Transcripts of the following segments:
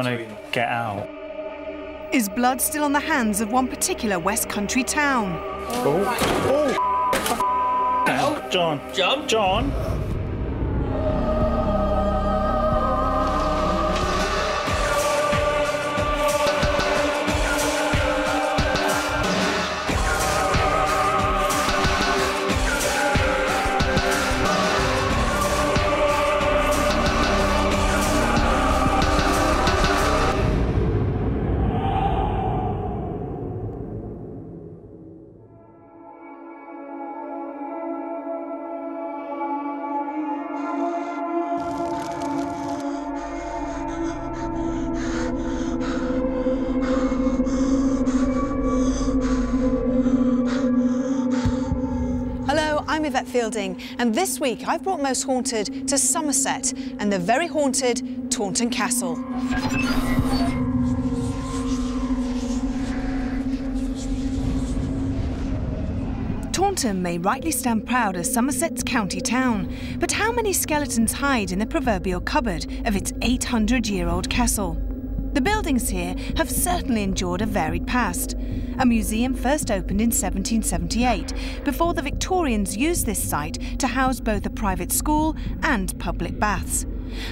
trying to get out. Is blood still on the hands of one particular West Country town? Oh, oh. John. Jump. John. Fielding, and this week I've brought Most Haunted to Somerset and the very haunted Taunton Castle. Taunton may rightly stand proud as Somerset's county town, but how many skeletons hide in the proverbial cupboard of its 800-year-old castle? The buildings here have certainly endured a varied past. A museum first opened in 1778, before the Victorians used this site to house both a private school and public baths.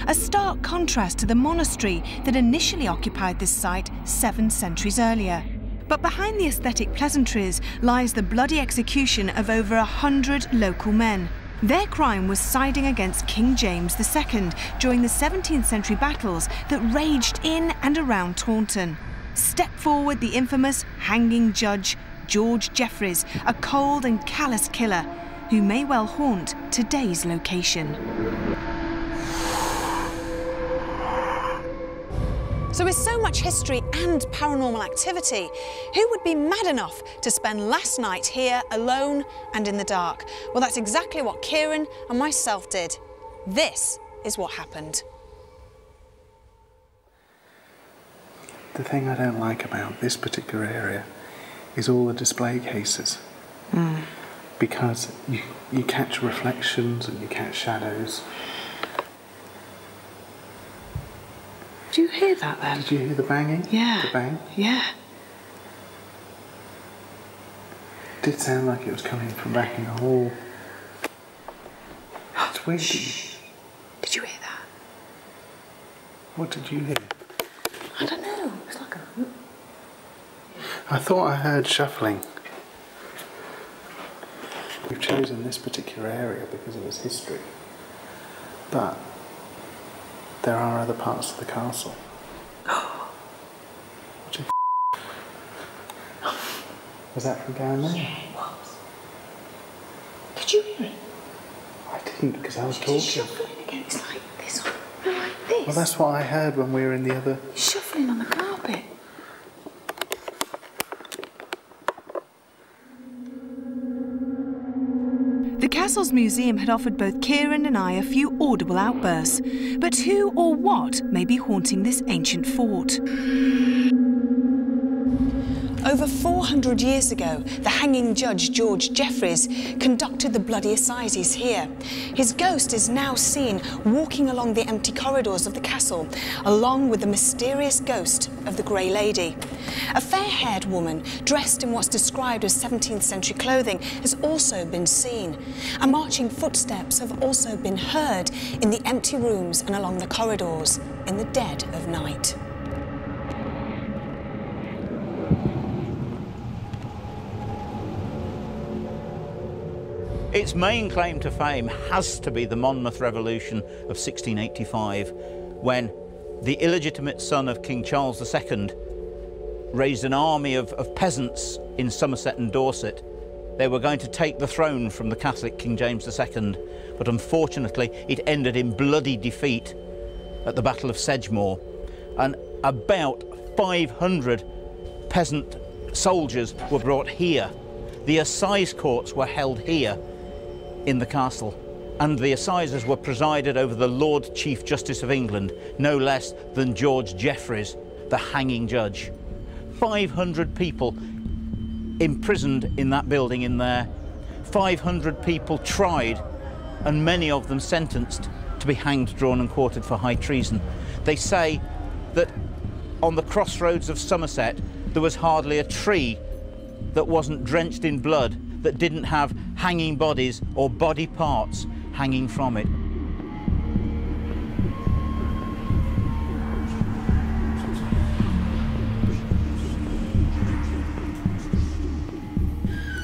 A stark contrast to the monastery that initially occupied this site 7 centuries earlier. But behind the aesthetic pleasantries lies the bloody execution of over 100 local men. Their crime was siding against King James II during the 17th century battles that raged in and around Taunton. Step forward the infamous hanging judge, George Jeffreys, a cold and callous killer, who may well haunt today's location. So with so much history and paranormal activity, who would be mad enough to spend last night here alone and in the dark? Well, that's exactly what Kieran and myself did. This is what happened. The thing I don't like about this particular area is all the display cases. Mm. Because you catch reflections and you catch shadows. Do you hear that then? Did you hear the banging? Yeah. The bang? Yeah. It did sound like it was coming from back in the hall. It's weird. Shh. Did you hear that? What did you hear? I don't know. It's like a... I thought I heard shuffling. We've chosen this particular area because of its history. But... there are other parts of the castle. What the f***? Was that from down there? Yeah, it was. Did you hear it? I didn't, because I was talking. It's shuffling again. It's like this one, and like this. Well, that's what I heard when we were in the other... It's shuffling on the carpet. The Castle's museum had offered both Kieran and I a few audible outbursts, but who or what may be haunting this ancient fort? Over 400 years ago, the hanging judge George Jeffreys conducted the bloody assizes here. His ghost is now seen walking along the empty corridors of the castle, along with the mysterious ghost of the Grey Lady. A fair-haired woman, dressed in what's described as 17th century clothing, has also been seen, and marching footsteps have also been heard in the empty rooms and along the corridors in the dead of night. Its main claim to fame has to be the Monmouth Revolution of 1685, when the illegitimate son of King Charles II raised an army of peasants in Somerset and Dorset. They were going to take the throne from the Catholic King James II, but unfortunately it ended in bloody defeat at the Battle of Sedgemoor, and about 500 peasant soldiers were brought here. The assize courts were held here in the castle, and the assizes were presided over the Lord Chief Justice of England, no less than George Jeffreys, the hanging judge. 500 people imprisoned in that building in there, 500 people tried, and many of them sentenced to be hanged, drawn and quartered for high treason. They say that on the crossroads of Somerset, there was hardly a tree that wasn't drenched in blood, that didn't have hanging bodies or body parts hanging from it.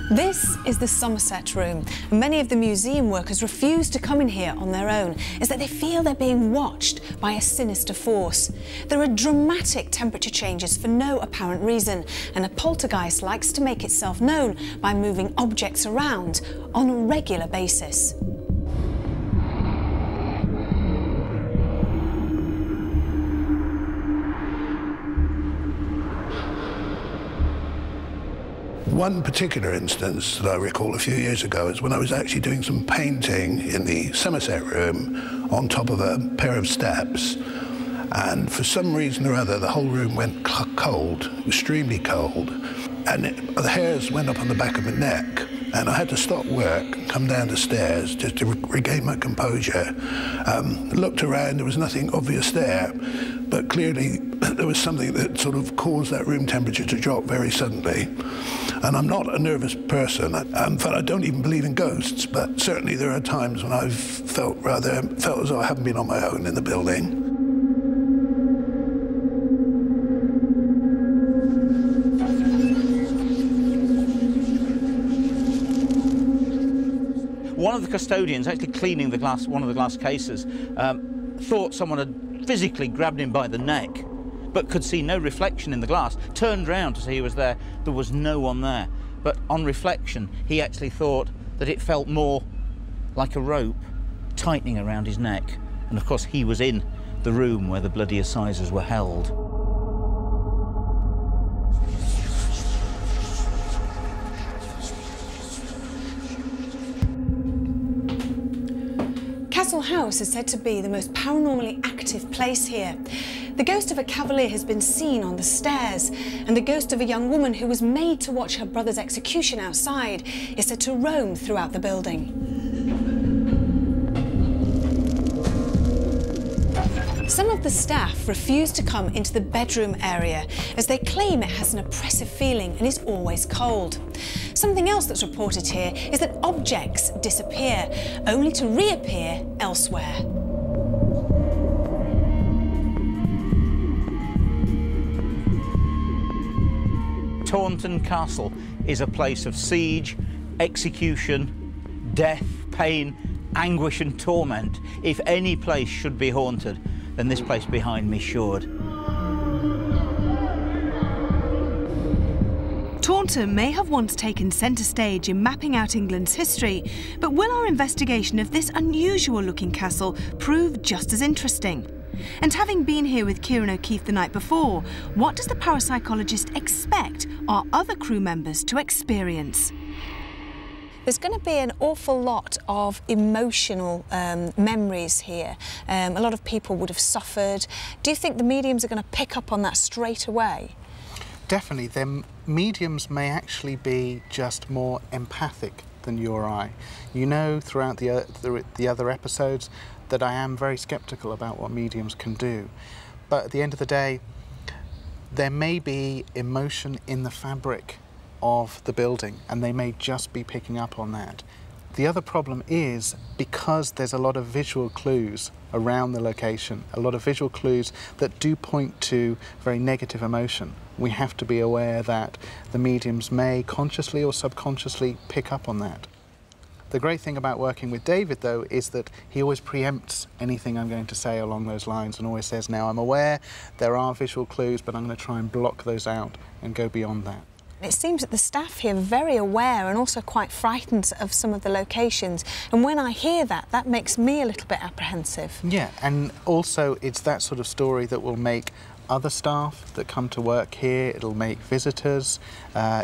This is the Somerset Room. Many of the museum workers refuse to come in here on their own, is that they feel they're being watched by a sinister force. There are dramatic temperature changes for no apparent reason, and a poltergeist likes to make itself known by moving objects around on a regular basis. One particular instance that I recall a few years ago is when I was actually doing some painting in the Somerset Room on top of a pair of steps, and for some reason or other the whole room went cold, extremely cold, and the hairs went up on the back of my neck, and I had to stop work, come down the stairs just to regain my composure. Looked around, there was nothing obvious there, but clearly there was something that sort of caused that room temperature to drop very suddenly. And I'm not a nervous person. In fact, I don't even believe in ghosts, but certainly there are times when I've felt as though I haven't been on my own in the building. One of the custodians, actually cleaning the glass, one of the glass cases, thought someone had physically grabbed him by the neck, but could see no reflection in the glass, turned round to see who was there. There was no one there. But on reflection, he actually thought that it felt more like a rope tightening around his neck. And of course, he was in the room where the bloody assizes were held. Castle House is said to be the most paranormally active place here. The ghost of a cavalier has been seen on the stairs, and the ghost of a young woman who was made to watch her brother's execution outside is said to roam throughout the building. Some of the staff refuse to come into the bedroom area as they claim it has an oppressive feeling and is always cold. Something else that's reported here is that objects disappear, only to reappear elsewhere. Taunton Castle is a place of siege, execution, death, pain, anguish and torment. If any place should be haunted, then this place behind me should. Taunton may have once taken centre stage in mapping out England's history, but will our investigation of this unusual-looking castle prove just as interesting? And having been here with Kieran O'Keeffe the night before, what does the parapsychologist expect our other crew members to experience? There's going to be an awful lot of emotional memories here. A lot of people would have suffered. Do you think the mediums are going to pick up on that straight away? Definitely. Their mediums may actually be just more empathic than you or I. You know, throughout the other episodes, that I am very sceptical about what mediums can do. But at the end of the day, there may be emotion in the fabric of the building, and they may just be picking up on that. The other problem is, because there's a lot of visual clues around the location, a lot of visual clues that do point to very negative emotion, we have to be aware that the mediums may consciously or subconsciously pick up on that. The great thing about working with David, though, is that he always preempts anything I'm going to say along those lines and always says, now, I'm aware there are visual clues, but I'm going to try and block those out and go beyond that. It seems that the staff here are very aware and also quite frightened of some of the locations. And when I hear that, that makes me a little bit apprehensive. Yeah, and also it's that sort of story that will make other staff that come to work here, it'll make visitors,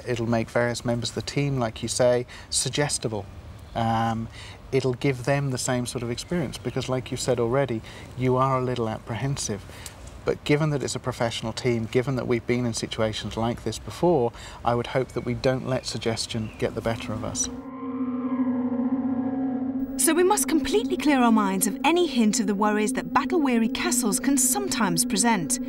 it'll make various members of the team, like you say, suggestible. It'll give them the same sort of experience because, like you said already, you are a little apprehensive. But given that it's a professional team, given that we've been in situations like this before, I would hope that we don't let suggestion get the better of us. So we must completely clear our minds of any hint of the worries that battle-weary castles can sometimes present.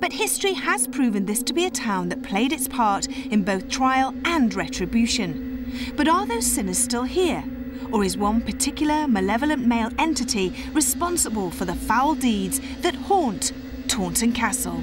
But history has proven this to be a town that played its part in both trial and retribution. But are those sinners still here? Or is one particular malevolent male entity responsible for the foul deeds that haunt Taunton Castle?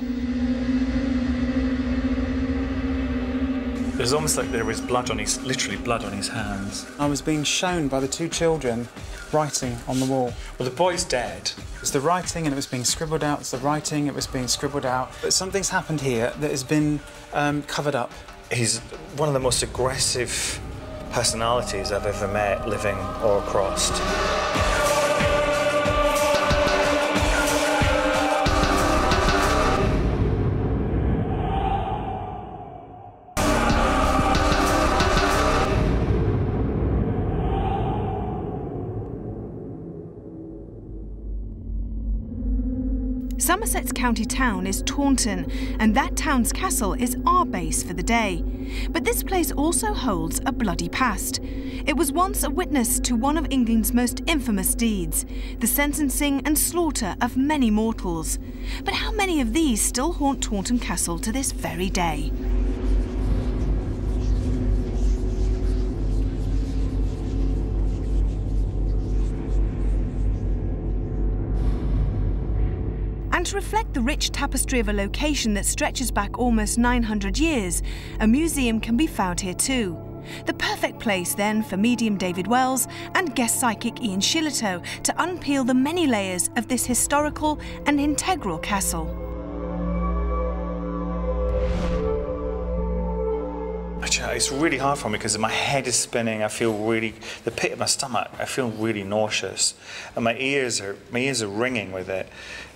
It was almost like there was blood on his, literally blood on his hands. I was being shown by the two children writing on the wall. Well, the boy's dead. It was the writing and it was being scribbled out. It's the writing, it was being scribbled out. But something's happened here that has been covered up. He's one of the most aggressive personalities I've ever met, living or crossed. Somerset's county town is Taunton, and that town's castle is our base for the day. But this place also holds a bloody past. It was once a witness to one of England's most infamous deeds, the sentencing and slaughter of many mortals. But how many of these still haunt Taunton Castle to this very day? And to reflect the rich tapestry of a location that stretches back almost 900 years, a museum can be found here too. The perfect place then for medium David Wells and guest psychic Ian Shillito to unpeel the many layers of this historical and integral castle. It's really hard for me because my head is spinning. I feel really, the pit of my stomach, I feel really nauseous. And my ears are ringing with it.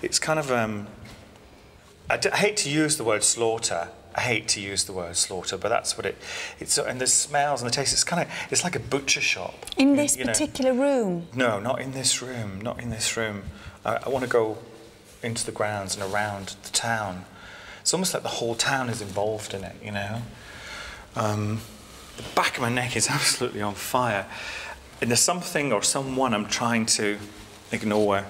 It's kind of, I hate to use the word slaughter. I hate to use the word slaughter, but that's what it's, and the smells and the taste, it's kind of, it's like a butcher shop. In this particular room? No, not in this room, not in this room. I want to go into the grounds and around the town. It's almost like the whole town is involved in it, you know? The back of my neck is absolutely on fire. And there's something or someone I'm trying to ignore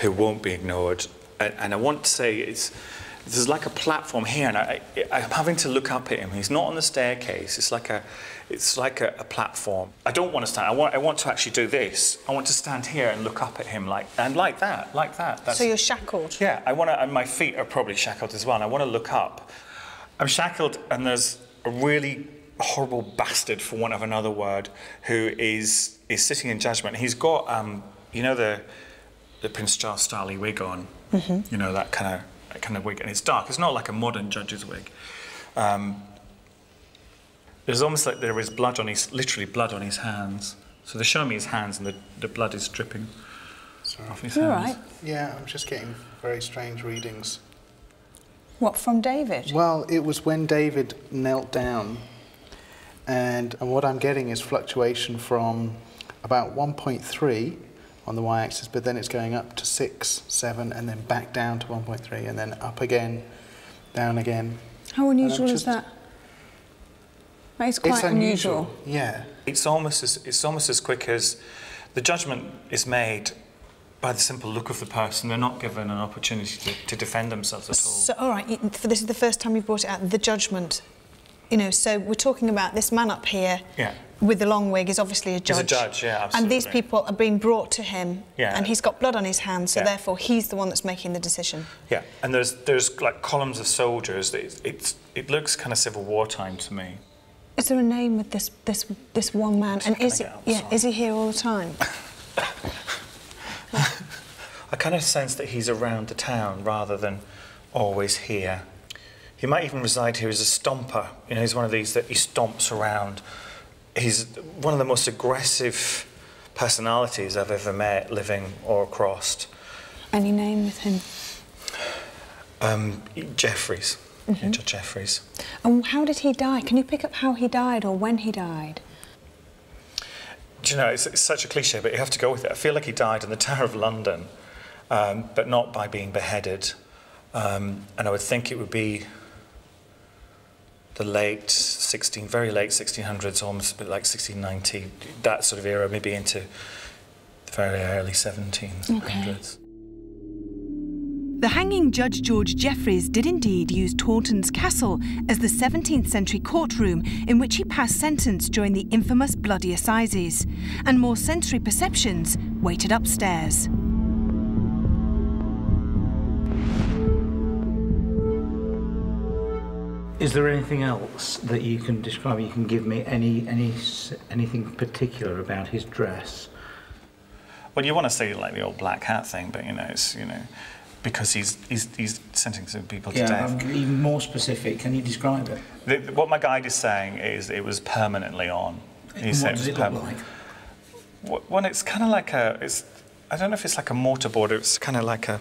who won't be ignored. And I want to say there's like a platform here, and I'm having to look up at him. He's not on the staircase. It's like a platform. I don't want to stand. I want to actually do this. I want to stand here and look up at him like that. That's, so you're shackled? Yeah, I want to, and my feet are probably shackled as well, and I want to look up. I'm shackled, and there's a really horrible bastard, for want of another word, who is sitting in judgment. He's got, you know, the Prince Charles Starley wig on, you know, that kind of wig, and it's dark. It's not like a modern judge's wig. There's almost like there is blood on his, literally blood on his hands. So they show me his hands, and the blood is dripping off his hands. All right. Yeah, I'm just getting very strange readings. What, from David? Well, it was when David knelt down, and what I'm getting is fluctuation from about 1.3 on the y-axis, but then it's going up to 6, 7, and then back down to 1.3, and then up again, down again. How unusual is that? That is quite unusual. Yeah. It's almost as quick as the judgment is made by the simple look of the person. They're not given an opportunity to defend themselves at all. So, all right, this is the first time you brought it out, the judgment. You know, so we're talking about this man up here with the long wig is obviously a judge. He's a judge, yeah, absolutely. And these people are being brought to him, and he's got blood on his hands, so therefore he's the one that's making the decision. Yeah, and there's like columns of soldiers. It looks kind of Civil War time to me. Is there a name with this one man? And is he here all the time? I kind of sense that he's around the town rather than always here. He might even reside here as a stomper. You know, he's one of these that he stomps around. He's one of the most aggressive personalities I've ever met, living or crossed. Any name with him? Jeffreys. Mm-hmm. George Jeffreys. And how did he die? Can you pick up how he died or when he died? Do you know, it's such a cliche, but you have to go with it. I feel like he died in the Tower of London, but not by being beheaded. And I would think it would be the very late 1600s, almost a bit like 1690, that sort of era, maybe into the very early 1700s. Okay. The hanging Judge George Jeffreys did indeed use Taunton's Castle as the 17th century courtroom in which he passed sentence during the infamous Bloody Assizes, and more sensory perceptions waited upstairs. Is there anything else that you can describe? You can give me anything particular about his dress? Well, you want to say like the old black hat thing, but you know, it's, you know, because he's sentencing people to death. Even more specific, can you describe it? What my guide is saying is it was permanently on. What does it look like? Well, it's kind of like a, I don't know if it's like a mortarboard, it's kind of like a,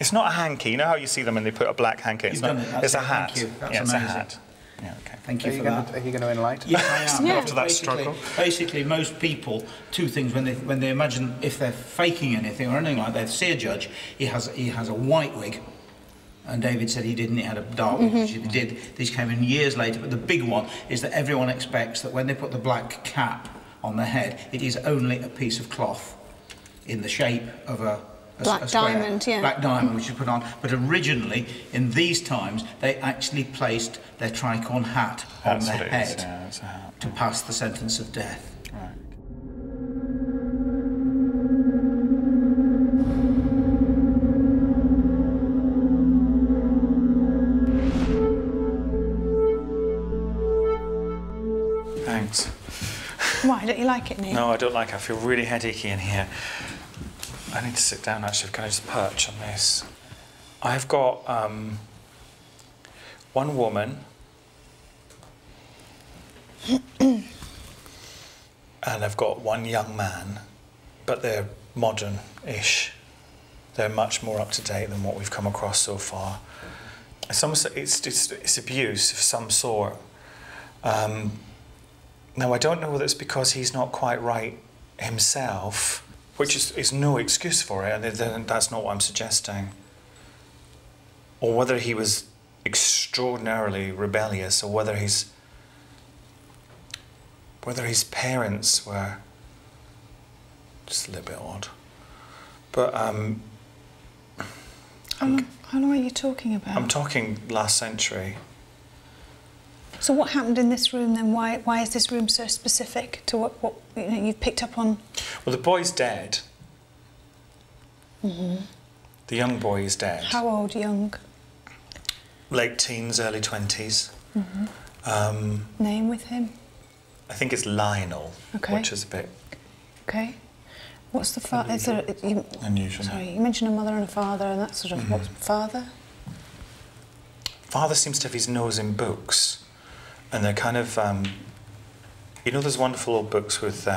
it's not a hanky. You know how you see them and they put a black hanky? It's not, it's a hat. Thank you. That's amazing. It's a hat. Yeah, okay. Thank you for that. Are you going to enlighten? Yes, I am. After that struggle. Basically, most people, two things, when they imagine if they're faking anything or anything like that, see a judge, he has a white wig, and David said he didn't, he had a dark wig, which he did. These came in years later, but the big one is that everyone expects that when they put the black cap on the head, it is only a piece of cloth in the shape of a black diamond, which is put on. But originally, in these times, they actually placed their tricorn hat on their head to pass the sentence of death. Right. Thanks. Why, don't you like it, Neil? No, I don't like it. I feel really headachy in here. I need to sit down, actually. Can I just perch on this? I've got one woman and I've got one young man, but they're modern-ish. They're much more up-to-date than what we've come across so far. It's abuse of some sort. Now, I don't know whether it's because he's not quite right himself, which is no excuse for it, and that's not what I'm suggesting. Or whether he was extraordinarily rebellious, or whether his parents were just a little bit odd. But how long are you talking about? I'm talking last century. So what happened in this room then? Why is this room so specific to what you know, you've picked up on? Well, the boy's dead. Mm-hmm. The young boy is dead. How old? Young? Late teens, early 20s. Mm-hmm. Name with him? I think it's Lionel, okay. Which is a bit... Okay. What's the father? Unusual. Sorry, you mentioned a mother and a father and that sort of... Mm-hmm. What's father? Father seems to have his nose in books. And they're kind of, you know those wonderful old books with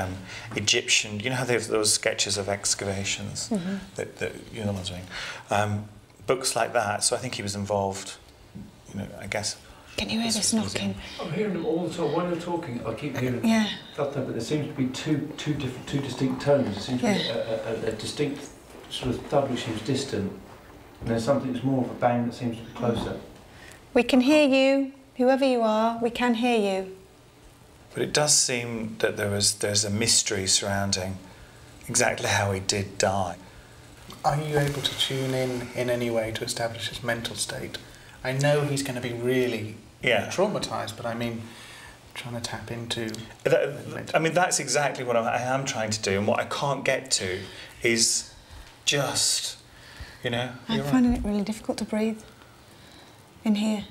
Egyptian, you know how they have those sketches of excavations? Mm-hmm. that you know what I'm saying? Books like that, so I think he was involved, you know, I guess. Can you hear this knocking? I'm hearing them all the time. When they're talking, I keep hearing that, but there seems to be two distinct tones. There seems to be a distinct sort of thud which seems distant, and there's something that's more of a bang that seems to be closer. We can hear you. Whoever you are, we can hear you. But it does seem that there's a mystery surrounding exactly how he did die. Are you able to tune in any way to establish his mental state? I know he's going to be really traumatised, but I mean, trying to tap into... I mean, that's exactly what I am trying to do, and what I can't get to is just, you know... I'm finding it really difficult to breathe in here.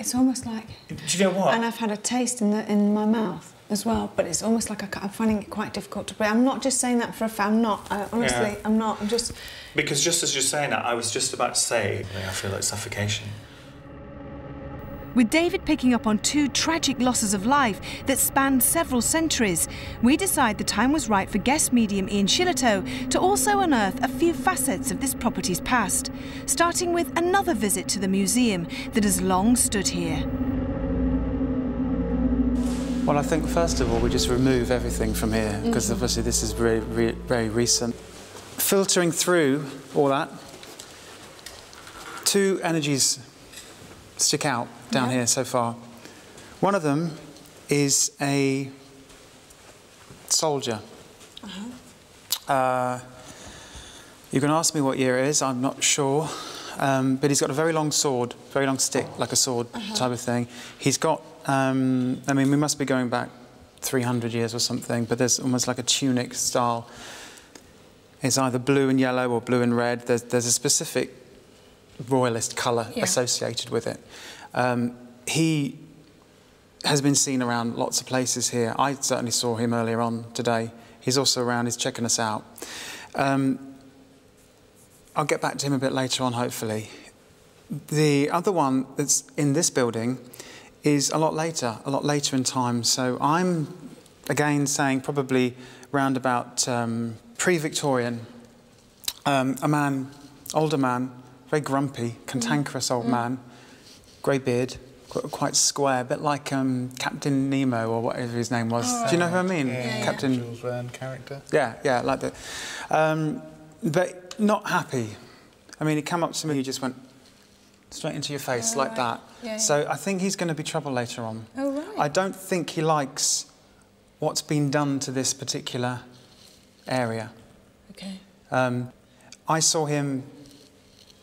It's almost like... Do you know what? And I've had a taste in my mouth as well, but it's almost like I'm finding it quite difficult to breathe. I'm not just saying that for a fact. I'm not. Honestly, I'm not. I'm just... Because just as you're saying that, I was just about to say, I feel like suffocation. With David picking up on two tragic losses of life that spanned several centuries, we decide the time was right for guest medium Ian Shillito to also unearth a few facets of this property's past, starting with another visit to the museum that has long stood here. Well, I think, first of all, we just remove everything from here, because obviously this is very, very recent. Filtering through all that, two energies stick out down here so far. One of them is a soldier You can ask me what year it is, I'm not sure. But he's got a very long sword, very long stick, like a sword type of thing. He's got, I mean, we must be going back 300 years or something, but there's almost like a tunic style. It's either blue and yellow or blue and red. There's a specific royalist colour associated with it. He has been seen around lots of places here. I certainly saw him earlier on today. He's also around, he's checking us out. I'll get back to him a bit later on, hopefully. The other one that's in this building is a lot later in time. So I'm, again, saying probably round about pre-Victorian. A man, older man, very grumpy, cantankerous old man, grey beard, quite square, a bit like Captain Nemo or whatever his name was. Do you know who I mean? Yeah, Captain... Jules Verne character. Yeah, yeah, like that. But... not happy. I mean, he came up to me, he just went straight into your face like that. Yeah, yeah. So I think he's going to be trouble later on. Oh, right. I don't think he likes what's been done to this particular area. Okay. I saw him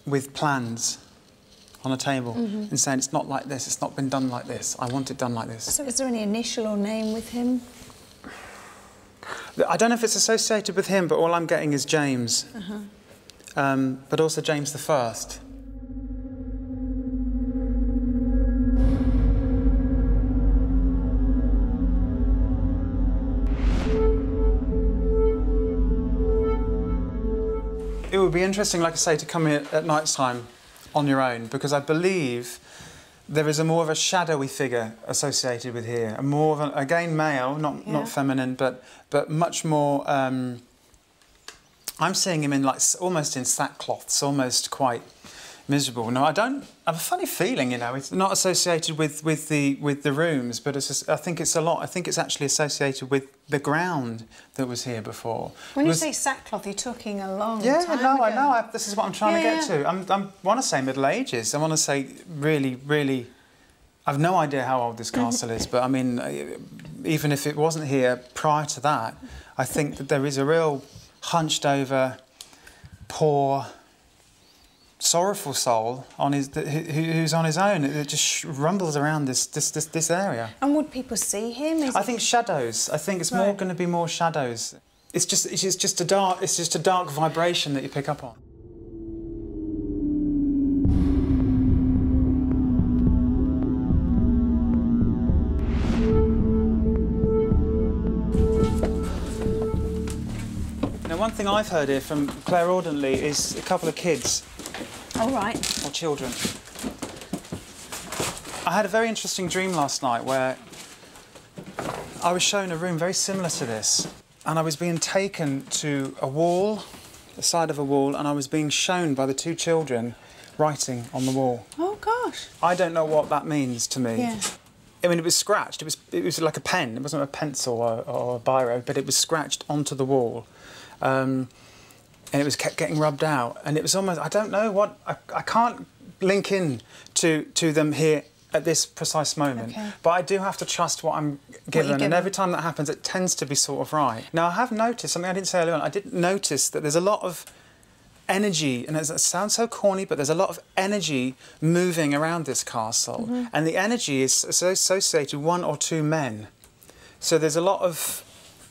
with plans on a table and saying, it's not like this, it's not been done like this, I want it done like this. So is there any initial or name with him? I don't know if it's associated with him, but all I'm getting is James. But also James I. It would be interesting, like I say, to come here at night time on your own, because I believe there is a more of a shadowy figure associated with here, a more of an, again, male, not feminine, but much more. I'm seeing him in like almost in sackcloths, almost quite miserable. Now I don't have a funny feeling, you know. It's not associated with the rooms, but it's just, I think it's a lot. I think it's actually associated with the ground that was here before. When you say sackcloth, you're talking a long time ago. I know. This is what I'm trying to get to. I want to say Middle Ages. I want to say really, really. I've no idea how old this castle is, but I mean, even if it wasn't here prior to that, I think that there is a real hunched over, poor, sorrowful soul on his, who's on his own. It just rumbles around this area. And would people see him? I think shadows. I think it's more going to be more shadows. It's just a dark. It's just a dark vibration that you pick up on. Now, one thing I've heard here from Claire Audenley is a couple of kids. All right. Or children. I had a very interesting dream last night where I was shown a room very similar to this, and I was being taken to a wall, the side of a wall, and I was being shown by the two children writing on the wall. Oh gosh. I don't know what that means to me. Yeah. I mean, it was scratched. It was like a pen. It wasn't a pencil or a biro, but it was scratched onto the wall. And it was kept getting rubbed out, and it was almost, I don't know what, I can't link in to them here at this precise moment, but I do have to trust what I'm given, and every time that happens it tends to be sort of right. Now I have noticed, something I didn't say earlier on, I did notice that there's a lot of energy, and it sounds so corny, but there's a lot of energy moving around this castle, and the energy is associated with one or two men. So there's a lot of,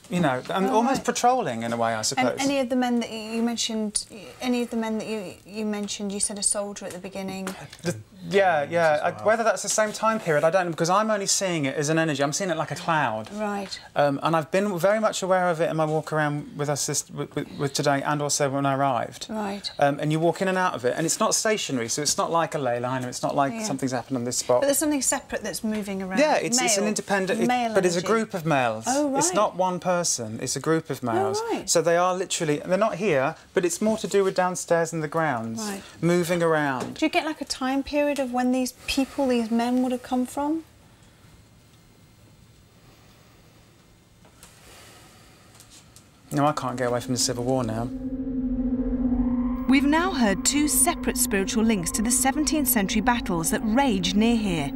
you know, I'm almost patrolling in a way, I suppose. And any of the men that you mentioned, you said a soldier at the beginning. Whether that's the same time period, I don't know, because I'm only seeing it as an energy. I'm seeing it like a cloud. Right. And I've been very much aware of it in my walk around with us with today, and also when I arrived. Right. And you walk in and out of it, and it's not stationary, so it's not like a ley line, or it's not like something's happened on this spot. But there's something separate that's moving around. Yeah, it's an independent. But it's a group of males. Oh right. It's not one person. It's a group of males, so they are literally, they're not here, but it's more to do with downstairs and the grounds, moving around. Do you get like a time period of when these people, these men would have come from? No, I can't get away from the Civil War now. We've now heard two separate spiritual links to the 17th century battles that raged near here,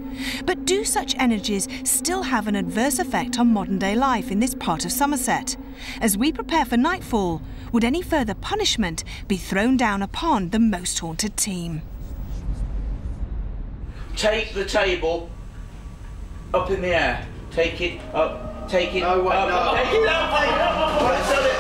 but do such energies still have an adverse effect on modern-day life in this part of Somerset? As we prepare for nightfall, would any further punishment be thrown down upon the Most Haunted team? Take the table up in the air. Take it up. Take it up. No. Take it up. Take it up. Let's do it.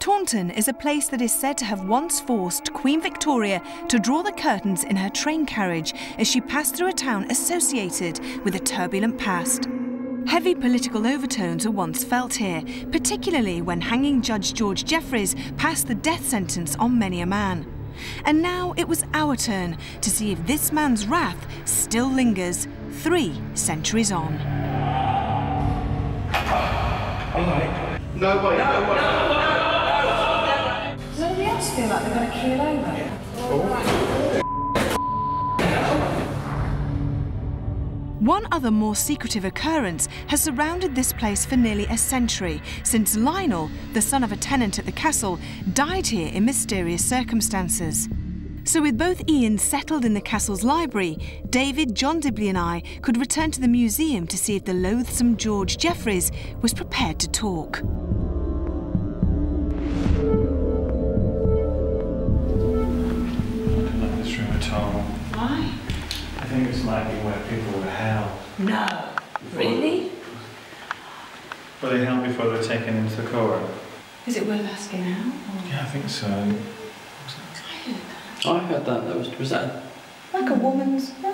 Taunton is a place that is said to have once forced Queen Victoria to draw the curtains in her train carriage as she passed through a town associated with a turbulent past. Heavy political overtones were once felt here, particularly when hanging Judge George Jeffreys passed the death sentence on many a man. And now it was our turn to see if this man's wrath still lingers 3 centuries on. No way. No way. Feel like they're going to keel over. Yeah. Oh. One other more secretive occurrence has surrounded this place for nearly a century, since Lionel, the son of a tenant at the castle, died here in mysterious circumstances. So with both Ians settled in the castle's library, David, John Dibley and I could return to the museum to see if the loathsome George Jeffreys was prepared to talk. Why? I think it's likely where people were held. No. Really? Were they held before they were taken into the court? Is it worth asking now? Or? Yeah, I think so. I heard that. Was that? Like a woman's. No.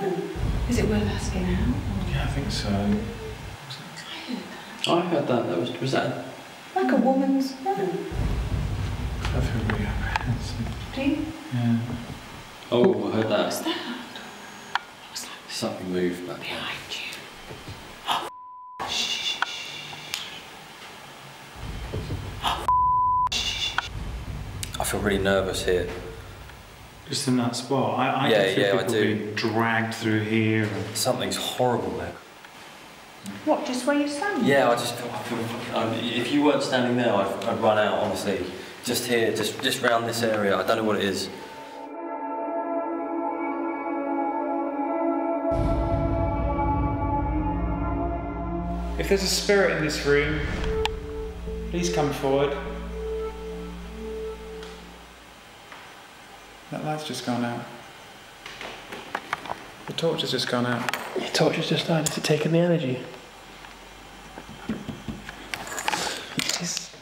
Is it worth asking now? Or? Yeah, I think so. I heard that. Was that? Like a woman's. No. I feel really apprehensive. Do you? Yeah. Oh, I heard that. What was that? What was that? Something moved back behind you. Oh, f***. Shh. Oh, f***. I feel really nervous here. Just in that spot? I do. Being dragged through here. And... something's horrible there. What, just where you're standing? Yeah, I feel if you weren't standing there, I'd run out, honestly. Just here, just round this area. I don't know what it is. If there's a spirit in this room, please come forward. That light's just gone out. The torch has just gone out. The torch has just died. Is it taking the energy?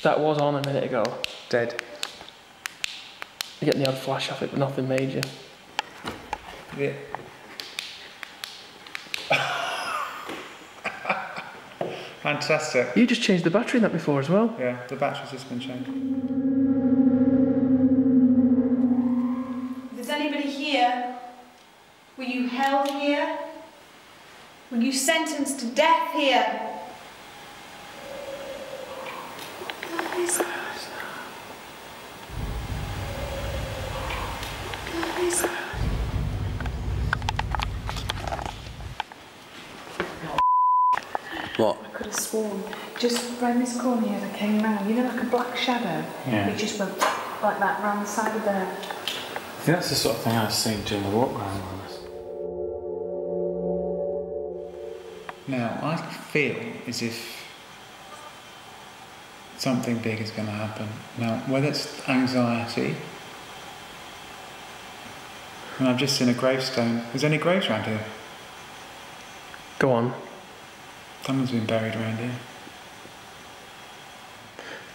That was on a minute ago. Dead. You're getting the odd flash off it, but nothing major. Yeah. Fantastic. You just changed the battery in that before as well. Yeah, the battery's just been changed. If there's anybody here, were you held here? Were you sentenced to death here? What is that? What is that? What? I could have sworn. Just round this corner here as I came round. You know, like a black shadow? Yeah. It just went like that round the side of there. I think that's the sort of thing I've seen during the walk round on us. Now, I feel as if something big is going to happen. Now, whether it's anxiety... and I've just seen a gravestone. Is there any graves round here? Go on. Someone's been buried around here.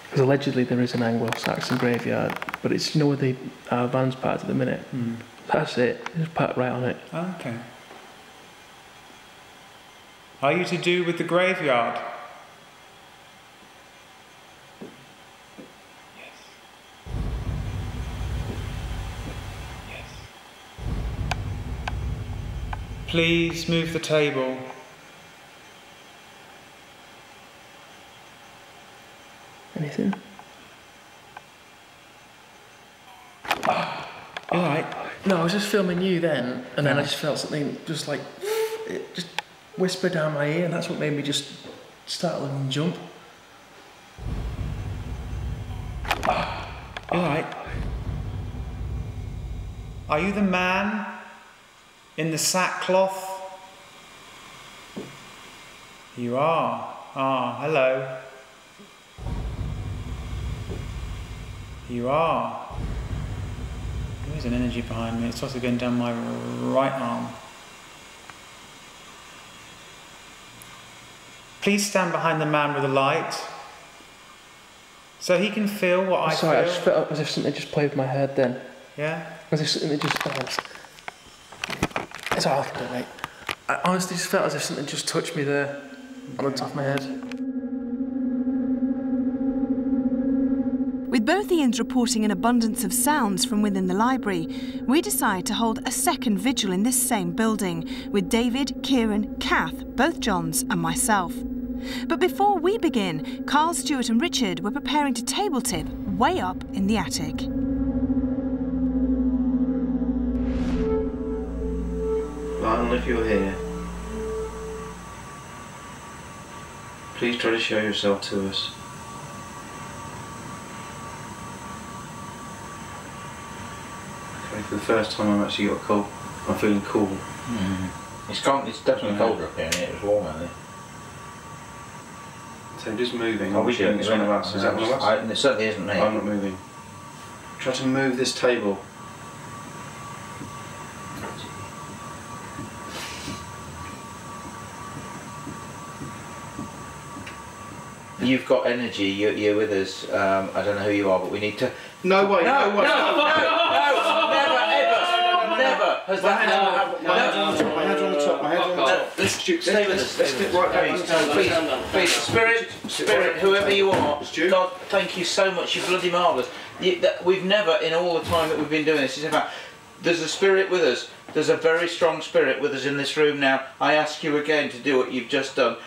Because allegedly there is an Anglo-Saxon graveyard, but it's, you know, where the van's parked at the minute. Mm. That's it. It's parked right on it. Oh, okay. Are you to do with the graveyard? Yes. Yes. Please move the table. Anything? All right. No, I was just filming you then, and then I just felt something just like, it just whispered down my ear, and that's what made me just startle and jump. Alright. Are you the man in the sackcloth? You are. Ah, hello. You are. There is an energy behind me. It's also going down my right arm. Please stand behind the man with the light, so he can feel what I feel. Sorry, I just felt as if something just played with my head then. Yeah? As if something just... It's all I can do, mate. I honestly just felt as if something just touched me there, on the top of my head. With both Ians reporting an abundance of sounds from within the library, we decide to hold a second vigil in this same building with David, Kieran, Kath, both Johns and myself. But before we begin, Carl, Stuart and Richard were preparing to table tip way up in the attic. Lionel, if you're here, please try to show yourself to us. Okay, for the first time I've actually got cold. I'm feeling cool. Mm-hmm. It's definitely colder up here, and it was warm out there. So just moving. Are we doing it? Is that one of us? It certainly isn't me. I'm not moving. Try to move this table. You've got energy. You're with us. I don't know who you are, but we need to. No way. No way. No. Never. Has that happened? My head's on the top. My head's on the top. Stay with us. Stay right back. Please, spirit, whoever you are. God, thank you so much. You're bloody marvellous. We've never, in all the time that we've been doing this, in fact, there's a spirit with us. There's a very strong spirit with us in this room now. I ask you again to do what you've just done.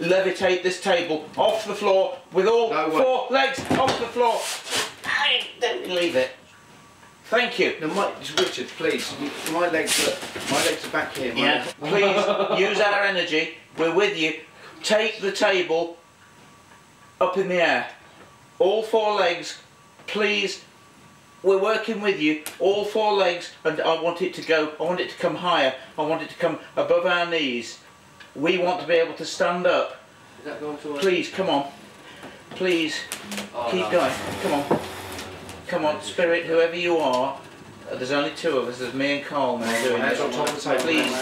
Levitate this table off the floor with all four legs off the floor. I don't believe it. Thank you. No, Richard, please. My legs are back here. Yeah. Please use our energy. We're with you. Take the table up in the air. All four legs, please. We're working with you. All four legs, and I want it to go. I want it to come higher. I want it to come above our knees. We want to be able to stand up. Is that going to please, come on. Please, keep going. Come on. Come on, spirit, whoever you are. There's only two of us. There's me and Carl now doing this. Please,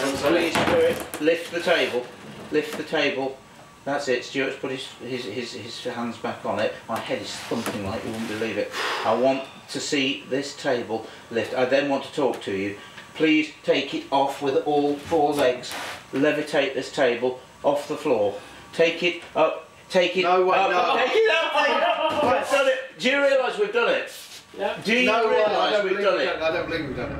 spirit, lift the table. Lift the table. That's it. Stuart's put his hands back on it. My head is thumping like you wouldn't believe it. I want to see this table lift. I then want to talk to you. Please take it off with all four legs. Levitate this table off the floor. Take it up. Take it up. No. Take it up. We've done it. Do you realise we've done it? Yeah. Do you realise we've done it? I don't believe we've done it.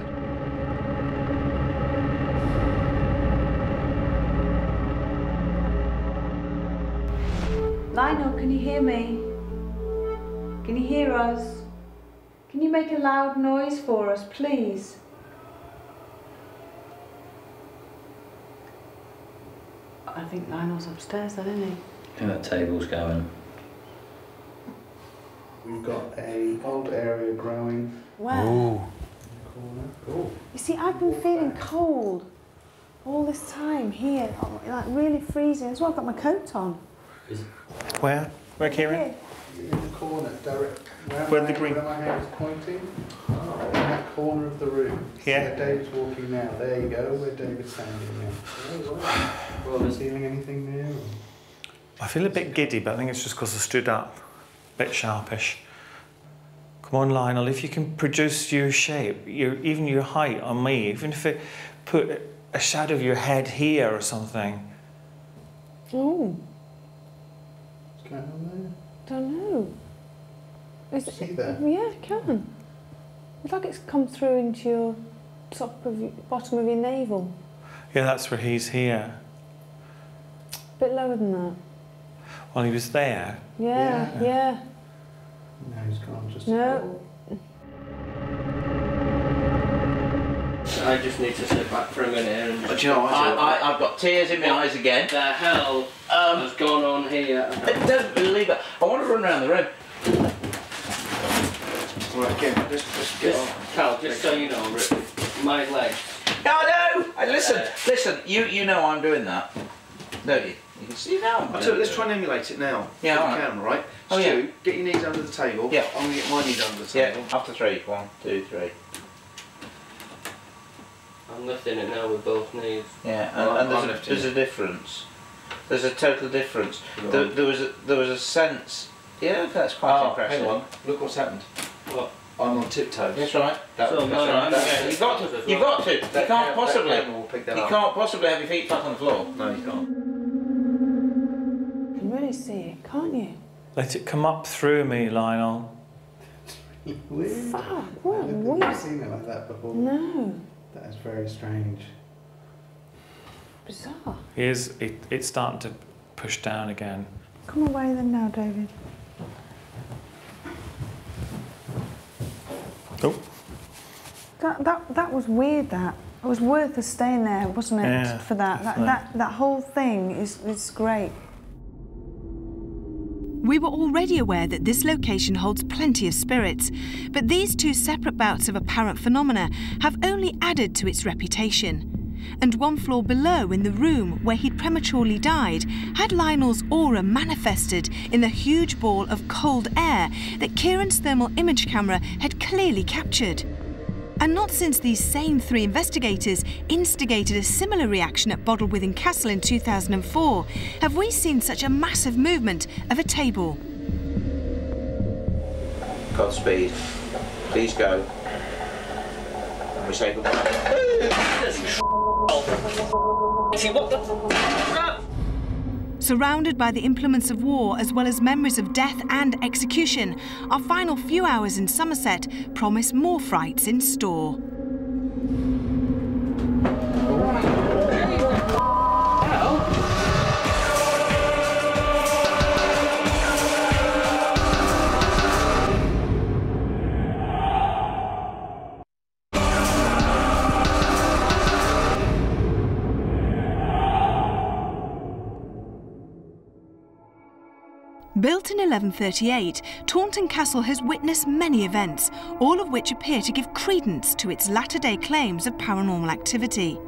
Lionel, can you hear me? Can you hear us? Can you make a loud noise for us, please? I think Lionel's upstairs, though, isn't he? I think that table's going. We've got a old area growing. Wow. Ooh. You see, I've been feeling cold all this time here, like really freezing. That's why I've got my coat on. Where? Where, Kieran? In the corner, direct. Where my hand is pointing. Oh. In that corner of the room. Yeah. Where David's walking now. There you go. Where David's standing now. Well, is feeling anything new? I feel a bit giddy, but I think it's just because I stood up. A bit sharpish. Come on, Lionel. If you can produce your shape, even your height on me, even if it put a shadow of your head here or something. Oh. What's going on there? Don't know. Is it, see that? Yeah, I can. It's like it's come through into your top of your, bottom of your navel. Yeah, that's where he's here. A bit lower than that. Well, he was there. Yeah. No, he's gone. Just no. I just need to sit back for a minute and... But you know what? I've got tears in my eyes again. The hell has gone on here? I don't believe it. I want to run around the room. Right, Kim, just get off. Cal, just so you know, my legs. No, no! Listen, listen, you know I'm doing that, don't you? You can see now. Let's try and emulate it now. Yeah, on camera, right? Oh, Stu, yeah. Get your knees under the table. Yeah. I'm going to get my knees under the table. Yeah, after three. 1, 2, 3. I'm lifting it now with both knees. Yeah, and there's a difference. There's a total difference. There was a sense... Yeah, that's quite impressive. Hang on, look what's happened. What? I'm on tiptoes. That's right. That's right. You've got to. You can't possibly. You can't possibly have your feet flat on the floor. No, you can't. You can really see it, can't you? Let it come up through me, Lionel. Weird. Fuck, what weird. I've never seen it like that before. No. That is very strange. Bizarre. It's starting to push down again. Come away then now, David. Oh. That was weird, that. It was worth us staying there, wasn't it, yeah, for that? That whole thing is great. We were already aware that this location holds plenty of spirits, but these two separate bouts of apparent phenomena have only added to its reputation. And one floor below, in the room where he'd prematurely died, had Lionel's aura manifested in the huge ball of cold air that Kieran's thermal image camera had clearly captured. And not since these same three investigators instigated a similar reaction at Bodlewithin Castle in 2004 have we seen such a massive movement of a table. Godspeed. Please go. And we say goodbye. Surrounded by the implements of war, as well as memories of death and execution, our final few hours in Somerset promise more frights in store. Built in 1138, Taunton Castle has witnessed many events, all of which appear to give credence to its latter-day claims of paranormal activity.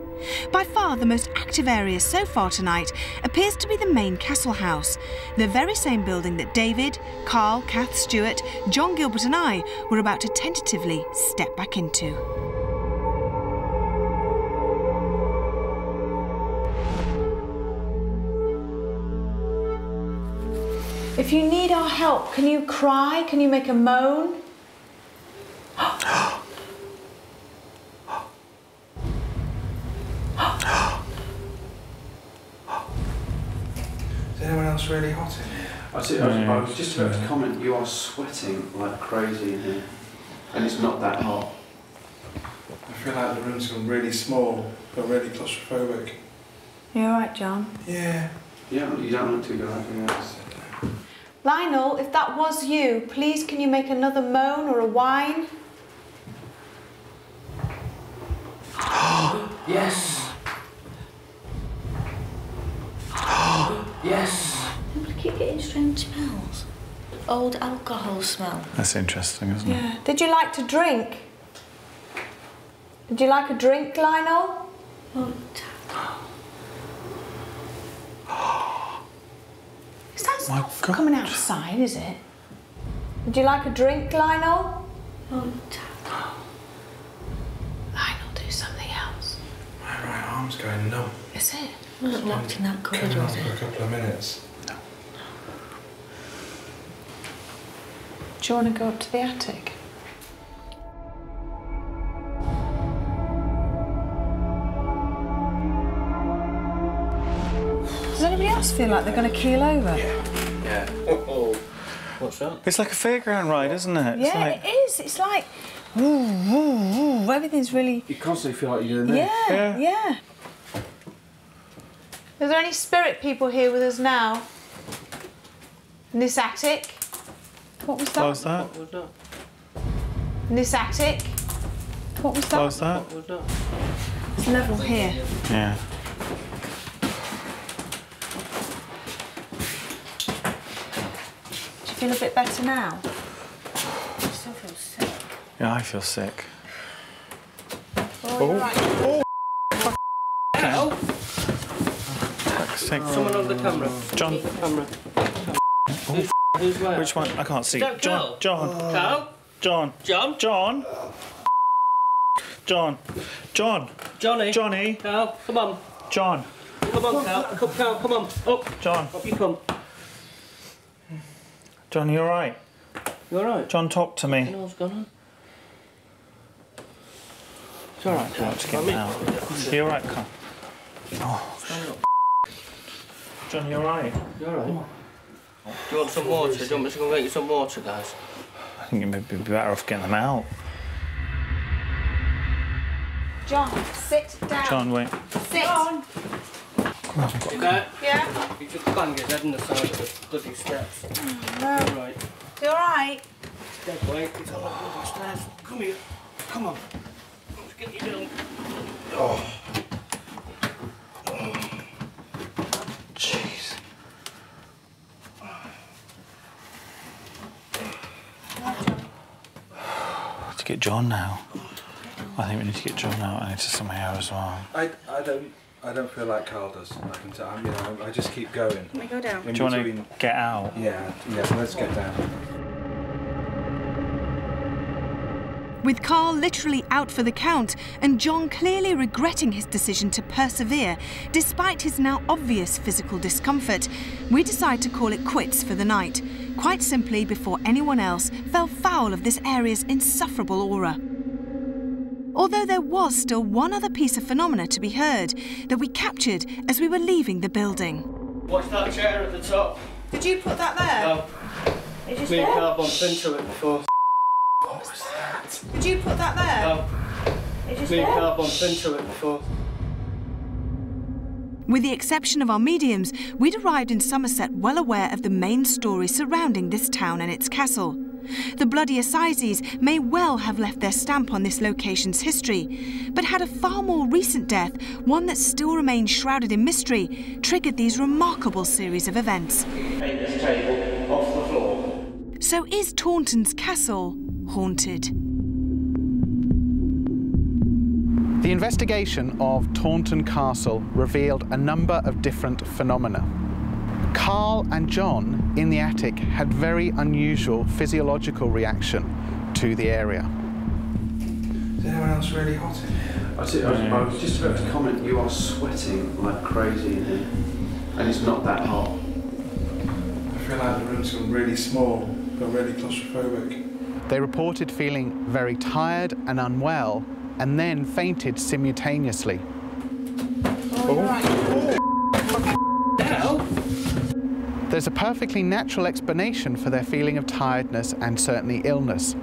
By far the most active area so far tonight appears to be the main castle house, the very same building that David, Carl, Kath Stewart, John Gilbert and I were about to tentatively step back into. If you need our help, can you cry? Can you make a moan? Is anyone else really hot in here? I was just about to comment, you are sweating like crazy in here. And it's not that hot. I feel like the room's gone really small, but really claustrophobic. You alright, John? Yeah. Yeah, you don't look too good, I think that's... Lionel, if that was you, please can you make another moan or a whine? Yes. Yes. People keep getting strange smells. Old alcohol smell. That's interesting, isn't it? Yeah. Did you like to drink? Did you like a drink, Lionel? Is that not coming outside, is it? Would you like a drink, Lionel? Oh, Lionel, do something else. My right arm's going numb. Is it? I'm not locked in that corridor. It for a couple of minutes. No. Do you want to go up to the attic? Feel like they're going to keel over. Yeah. Yeah. Oh. What's that? It's like a fairground ride, isn't it? It's it is. It's like, ooh, ooh, ooh. Everything's really... You constantly feel like you're doing this. Yeah, yeah. Are there any spirit people here with us now? In this attic? What was that? What was that? In this attic? What was that? What was that? It's level here. Yeah. Do you feel a bit better now? I still feel sick. Yeah, I feel sick. Oh, right. Hell. Someone on the camera. John. Camera. Oh, which one? I can't see. John. John. John. John. John. John. John. John. Johnny. Johnny. Cal, come on. John. Come on, Cal. Cal, come on. Up. John. Up you come. John, you all right? You all right? John, talk to me. I don't know what's going on. It's all right. You all right, Cal? Oh. John, you all right? You all right? Do you want some water? Do you want me to go get you some water, guys? I think you may be better off getting them out. John, sit down. John, wait. Sit. John. Come on, you got it? Yeah. You just bang your head in the side of the bloody steps. Oh, no. You're right. You all right? It's dead weight. It's on the bloody stairs. Come here. Come on. Let's get you down. Oh. Get John now. I think we need to get John out. I need to somehow as well. I don't feel like Carl does. I can tell. You know, I just keep going. Can we go down? Do you want to get out? Yeah, yeah. Let's get down. With Carl literally out for the count, and John clearly regretting his decision to persevere, despite his now obvious physical discomfort, we decide to call it quits for the night. Quite simply before anyone else fell foul of this area's insufferable aura. Although there was still one other piece of phenomena to be heard that we captured as we were leaving the building. What's that chair at the top? Did you put that there? No. It just me and Carl bumped into it before. What was that? Did you put that there? No. It just me and Carl bumped into it before. With the exception of our mediums, we'd arrived in Somerset well aware of the main story surrounding this town and its castle. The bloody assizes may well have left their stamp on this location's history, but had a far more recent death, one that still remains shrouded in mystery, triggered these remarkable series of events. Take this table off the floor. So is Taunton's castle haunted? The investigation of Taunton Castle revealed a number of different phenomena. Carl and John in the attic had very unusual physiological reaction to the area. Is anyone else really hot in here? I was just about to comment, you are sweating like crazy in here, and it's not that hot. I feel like the room's gone really small, but really claustrophobic. They reported feeling very tired and unwell, and then fainted simultaneously. Oh, right. There's a perfectly natural explanation for their feeling of tiredness and certainly illness,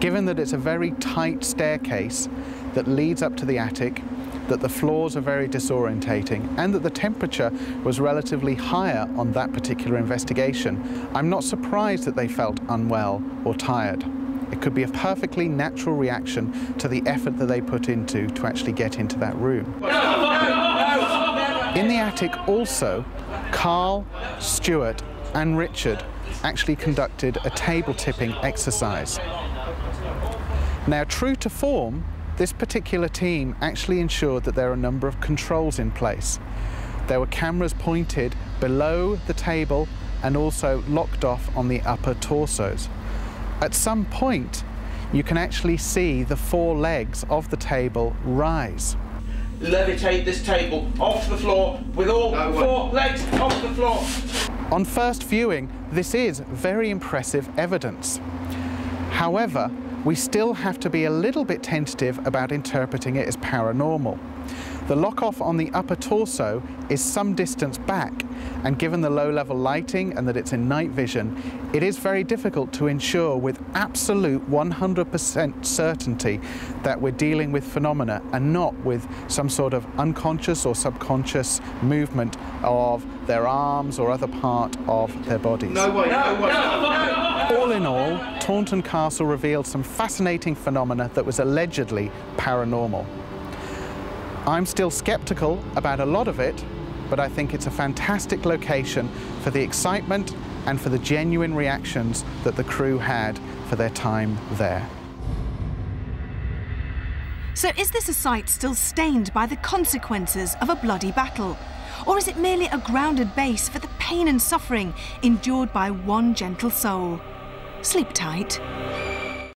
given that it's a very tight staircase that leads up to the attic, that the floors are very disorientating, and that the temperature was relatively higher on that particular investigation. I'm not surprised that they felt unwell or tired. It could be a perfectly natural reaction to the effort that they put into to actually get into that room. No, no, no. In the attic also, Carl, Stuart and Richard actually conducted a table tipping exercise. Now, true to form, this particular team actually ensured that there are a number of controls in place. There were cameras pointed below the table and also locked off on the upper torsos. At some point, you can actually see the four legs of the table rise. Levitate this table off the floor with all four legs off the floor. On first viewing, this is very impressive evidence. However, we still have to be a little bit tentative about interpreting it as paranormal. The lock-off on the upper torso is some distance back, and given the low-level lighting and that it's in night vision, it is very difficult to ensure with absolute 100% certainty that we're dealing with phenomena and not with some sort of unconscious or subconscious movement of their arms or other part of their bodies. No way, no way. All in all, Taunton Castle revealed some fascinating phenomena that was allegedly paranormal. I'm still skeptical about a lot of it, but I think it's a fantastic location for the excitement and for the genuine reactions that the crew had for their time there. So is this a site still stained by the consequences of a bloody battle? Or is it merely a grounded base for the pain and suffering endured by one gentle soul? Sleep tight.